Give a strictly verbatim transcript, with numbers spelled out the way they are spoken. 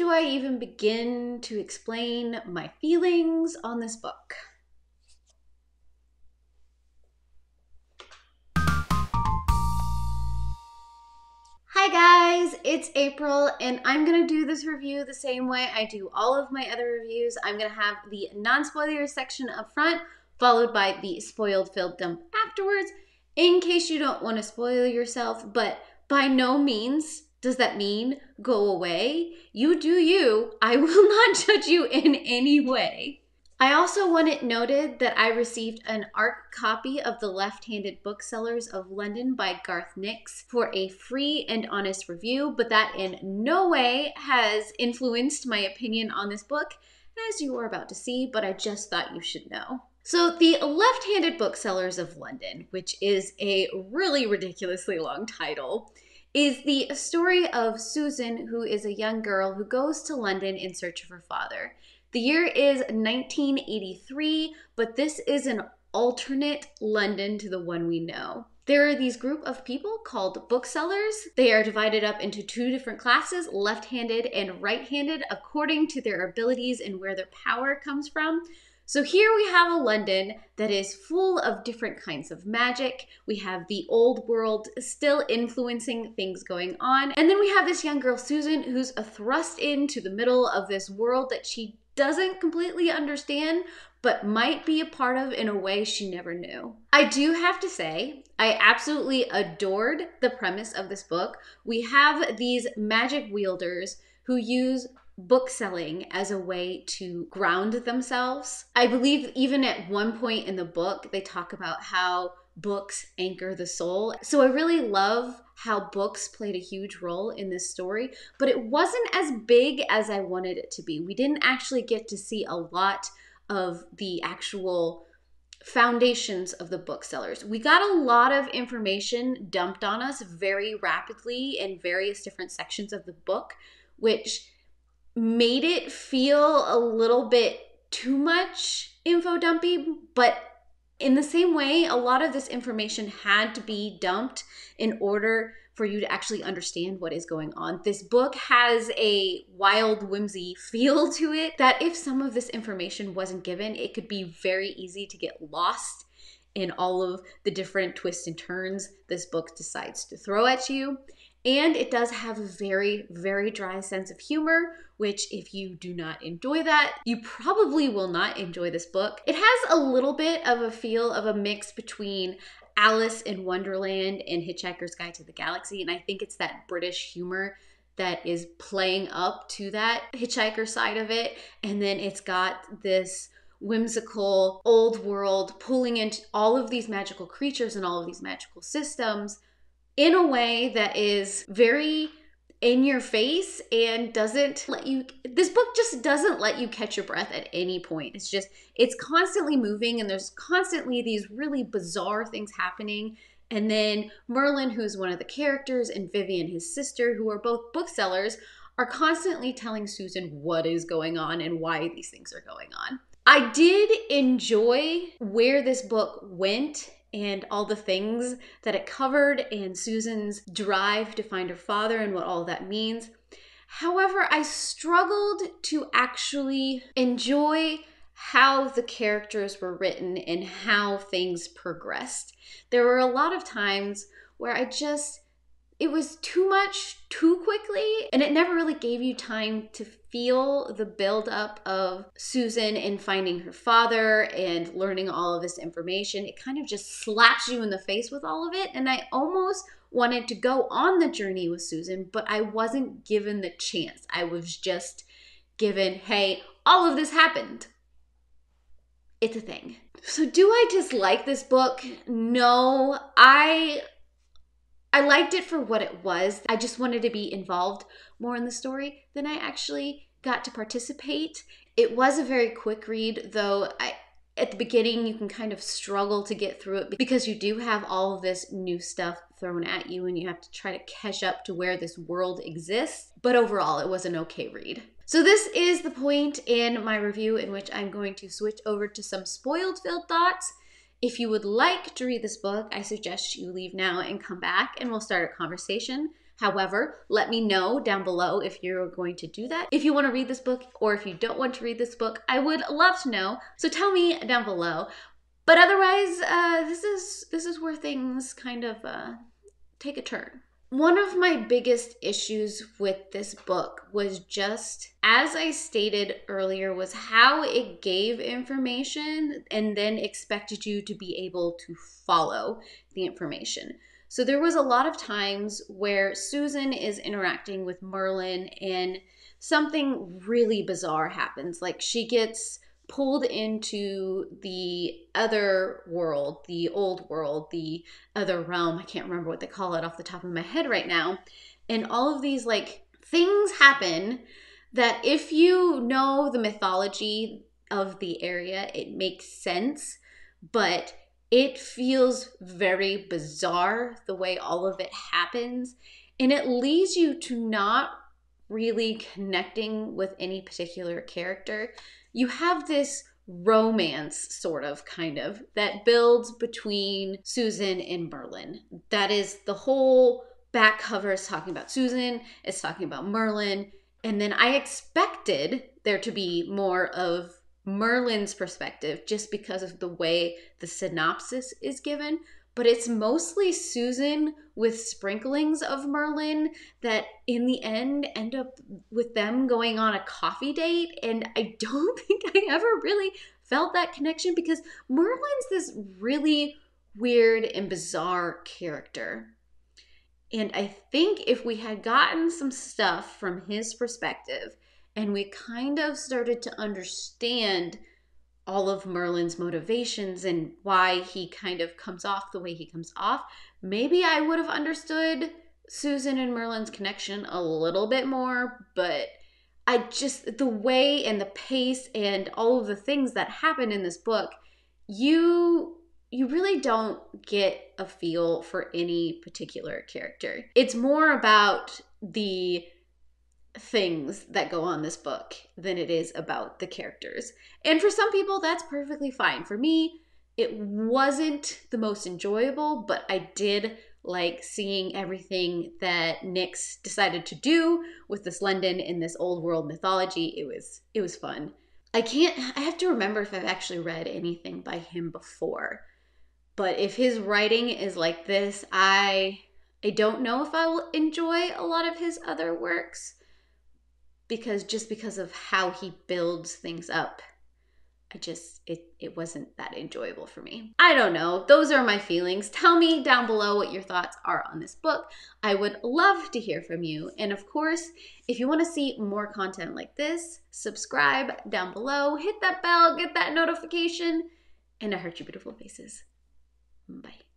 do I even begin to explain my feelings on this book? Hi guys, it's April and I'm gonna do this review the same way I do all of my other reviews. I'm gonna have the non-spoiler section up front, followed by the spoiled filled dump afterwards, in case you don't want to spoil yourself, but by no means does that mean go away. You do you. I will not judge you in any way. I also want it noted that I received an A R C copy of The Left-Handed Booksellers of London by Garth Nix for a free and honest review, but that in no way has influenced my opinion on this book, as you are about to see, but I just thought you should know. So The Left-Handed Booksellers of London, which is a really ridiculously long title, is the story of Susan, who is a young girl who goes to London in search of her father. The year is nineteen eighty-three, but this is an alternate London to the one we know. There are these group of people called booksellers. They are divided up into two different classes, left-handed and right-handed, according to their abilities and where their power comes from. So here we have a London that is full of different kinds of magic. We have the old world still influencing things going on. And then we have this young girl, Susan, who's thrust into the middle of this world that she doesn't completely understand, but might be a part of in a way she never knew. I do have to say, I absolutely adored the premise of this book. We have these magic wielders who use book selling as a way to ground themselves. I believe even at one point in the book, they talk about how books anchor the soul. So I really love how books played a huge role in this story, but it wasn't as big as I wanted it to be. We didn't actually get to see a lot of the actual foundations of the booksellers. We got a lot of information dumped on us very rapidly in various different sections of the book, which made it feel a little bit too much info dumpy, but in the same way, a lot of this information had to be dumped in order for you to actually understand what is going on. This book has a wild whimsy feel to it that if some of this information wasn't given, it could be very easy to get lost in all of the different twists and turns this book decides to throw at you. And it does have a very, very dry sense of humor, which if you do not enjoy that, you probably will not enjoy this book. It has a little bit of a feel of a mix between Alice in Wonderland and Hitchhiker's Guide to the Galaxy, and I think it's that British humor that is playing up to that hitchhiker side of it, and then it's got this whimsical old world pulling into all of these magical creatures and all of these magical systems in a way that is very in your face and doesn't let you, this book just doesn't let you catch your breath at any point. It's just, it's constantly moving and there's constantly these really bizarre things happening. And then Merlin, who's one of the characters, and Vivian, his sister, who are both booksellers, are constantly telling Susan what is going on and why these things are going on. I did enjoy where this book went and all the things that it covered and Susan's drive to find her father and what all that means. However, I struggled to actually enjoy how the characters were written and how things progressed. There were a lot of times where I just, it was too much too quickly and it never really gave you time to feel the buildup of Susan and finding her father and learning all of this information. It kind of just slaps you in the face with all of it. And I almost wanted to go on the journey with Susan, but I wasn't given the chance. I was just given, hey, all of this happened. It's a thing. So do I dislike this book? No, I... I liked it for what it was. I just wanted to be involved more in the story than I actually got to participate. It was a very quick read, though I, at the beginning you can kind of struggle to get through it because you do have all of this new stuff thrown at you and you have to try to catch up to where this world exists. But overall, it was an okay read. So this is the point in my review in which I'm going to switch over to some spoiled-filled thoughts. If you would like to read this book, I suggest you leave now and come back and we'll start a conversation. However, let me know down below if you're going to do that, if you want to read this book, or if you don't want to read this book. I would love to know, so tell me down below. But otherwise, uh, this is this is where things kind of uh, take a turn. One of my biggest issues with this book was just, as I stated earlier, was how it gave information and then expected you to be able to follow the information. So there was a lot of times where Susan is interacting with Merlin and something really bizarre happens. Like, she gets pulled into the other world, the old world, the other realm. I can't remember what they call it off the top of my head right now. And all of these like things happen that if you know the mythology of the area, it makes sense, but it feels very bizarre the way all of it happens. And it leads you to not really connecting with any particular character. You have this romance sort of kind of that builds between Susan and Merlin. That is the whole back cover is talking about Susan, it's talking about Merlin, and then I expected there to be more of Merlin's perspective just because of the way the synopsis is given, but it's mostly Susan with sprinklings of Merlin that in the end end up with them going on a coffee date. And I don't think I ever really felt that connection because Merlin's this really weird and bizarre character. And I think if we had gotten some stuff from his perspective and we kind of started to understand all of Merlin's motivations and why he kind of comes off the way he comes off, maybe I would have understood Susan and Merlin's connection a little bit more, but I just, the way and the pace and all of the things that happen in this book, you you really don't get a feel for any particular character. It's more about the things that go on this book than it is about the characters. And for some people, that's perfectly fine. For me, it wasn't the most enjoyable, but I did like seeing everything that Nix decided to do with this London and this old world mythology. It was it was fun. I can't, I have to remember if I've actually read anything by him before, but if his writing is like this, I I don't know if I will enjoy a lot of his other works. Because just because of how he builds things up, I just, it, it wasn't that enjoyable for me. I don't know. Those are my feelings. Tell me down below what your thoughts are on this book. I would love to hear from you. And of course, if you want to see more content like this, subscribe down below, hit that bell, get that notification, and I heart your beautiful faces. Bye.